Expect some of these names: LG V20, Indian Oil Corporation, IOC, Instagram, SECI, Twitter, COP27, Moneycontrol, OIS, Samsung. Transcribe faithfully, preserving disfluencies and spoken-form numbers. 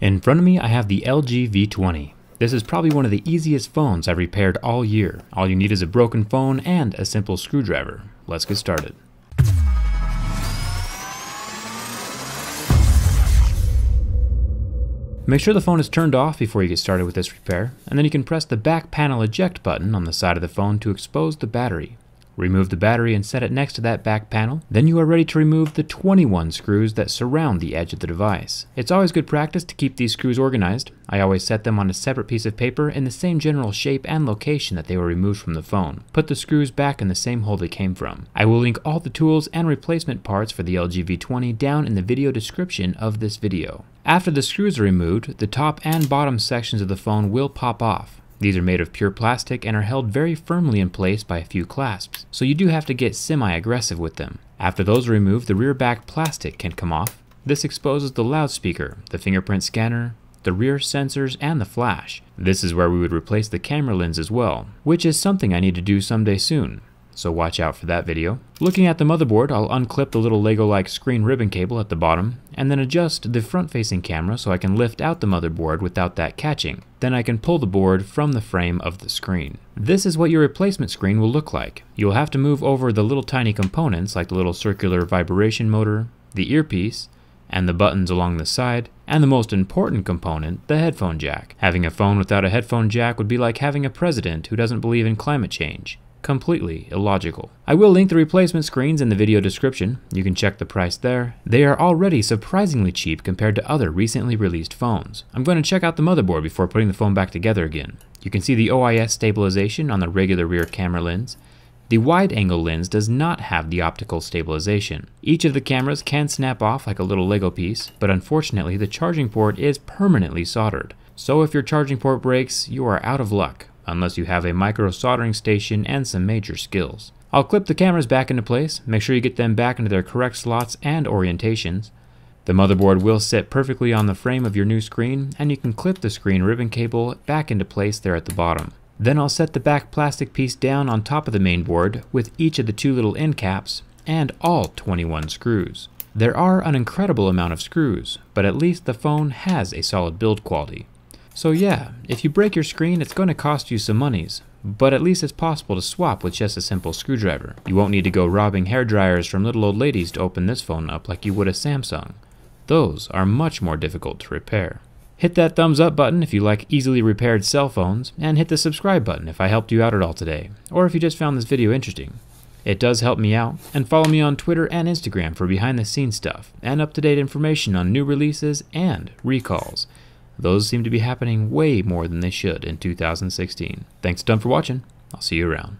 In front of me, I have the L G V twenty. This is probably one of the easiest phones I've repaired all year. All you need is a broken phone and a simple screwdriver. Let's get started. Make sure the phone is turned off before you get started with this repair, and then you can press the back panel eject button on the side of the phone to expose the battery. Remove the battery and set it next to that back panel. Then you are ready to remove the twenty-one screws that surround the edge of the device. It's always good practice to keep these screws organized. I always set them on a separate piece of paper in the same general shape and location that they were removed from the phone. Put the screws back in the same hole they came from. I will link all the tools and replacement parts for the L G V twenty down in the video description of this video. After the screws are removed, the top and bottom sections of the phone will pop off. These are made of pure plastic and are held very firmly in place by a few clasps, so you do have to get semi-aggressive with them. After those are removed, the rear back plastic can come off. This exposes the loudspeaker, the fingerprint scanner, the rear sensors, and the flash. This is where we would replace the camera lens as well, which is something I need to do someday soon, so watch out for that video. Looking at the motherboard, I'll unclip the little Lego-like screen ribbon cable at the bottom, and then adjust the front-facing camera so I can lift out the motherboard without that catching. Then I can pull the board from the frame of the screen. This is what your replacement screen will look like. You'll have to move over the little tiny components like the little circular vibration motor, the earpiece, and the buttons along the side, and the most important component, the headphone jack. Having a phone without a headphone jack would be like having a president who doesn't believe in climate change. Completely illogical. I will link the replacement screens in the video description. You can check the price there. They are already surprisingly cheap compared to other recently released phones. I'm going to check out the motherboard before putting the phone back together again. You can see the O I S stabilization on the regular rear camera lens. The wide-angle lens does not have the optical stabilization. Each of the cameras can snap off like a little Lego piece, but unfortunately the charging port is permanently soldered. So if your charging port breaks, you are out of luck, unless you have a micro soldering station and some major skills. I'll clip the cameras back into place. Make sure you get them back into their correct slots and orientations. The motherboard will sit perfectly on the frame of your new screen, and you can clip the screen ribbon cable back into place there at the bottom. Then I'll set the back plastic piece down on top of the main board with each of the two little end caps and all twenty-one screws. There are an incredible amount of screws, but at least the phone has a solid build quality. So yeah, if you break your screen, it's going to cost you some monies, but at least it's possible to swap with just a simple screwdriver. You won't need to go robbing hairdryers from little old ladies to open this phone up like you would a Samsung. Those are much more difficult to repair. Hit that thumbs up button if you like easily repaired cell phones, and hit the subscribe button if I helped you out at all today, or if you just found this video interesting. It does help me out, and follow me on Twitter and Instagram for behind-the-scenes stuff, and up-to-date information on new releases and recalls. Those seem to be happening way more than they should in two thousand sixteen. Thanks a ton for watching. I'll see you around.